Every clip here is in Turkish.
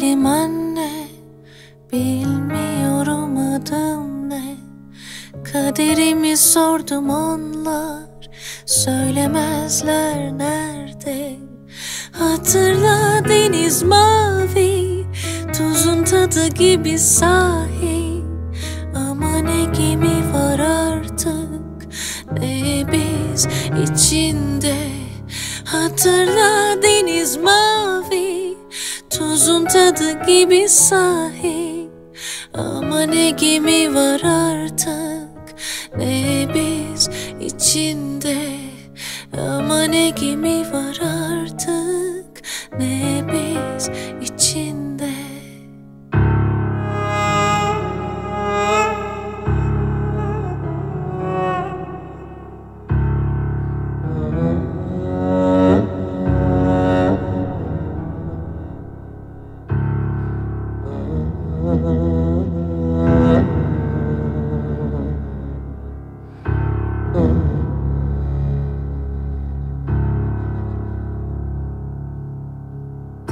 değilim anne, bilmiyorum adım ne. Kaderimi sordum onlar, söylemezler nerede. Hatırla, deniz mavi, tuzun tadı gibi sahi. Ama ne gemi var artık, ne biz içinde. Hatırla, deniz mavi, tuzun tadı gibi sahi. Ama ne gemi var artık, ne biz içinde. Ama ne gemi var artık, ne biz içinde.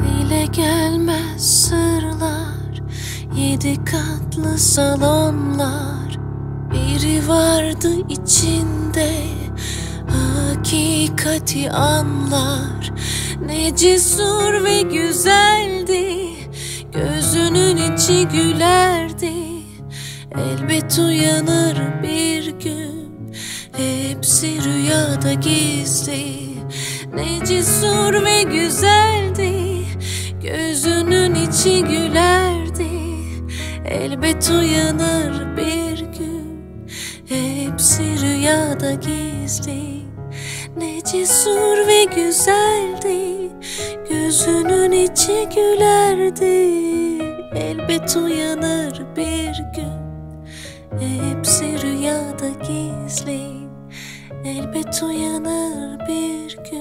Dile gelmez sırlar, 7 katlı salonlar. Biri vardı içinde, hakikati anlar. Ne cesur ve güzeldi, gözünün içi gülerdi. Elbet uyanır bir gün, hepsi rüyada gizli. Ne cesur ve güzeldi, gözünün içi gülerdi. Elbet uyanır bir gün, hepsi rüyada gizli. Ne cesur ve güzeldi, gözünün içi gülerdi. Elbet uyanır bir gün, hepsi rüyada gizli. Elbet uyanır bir gün.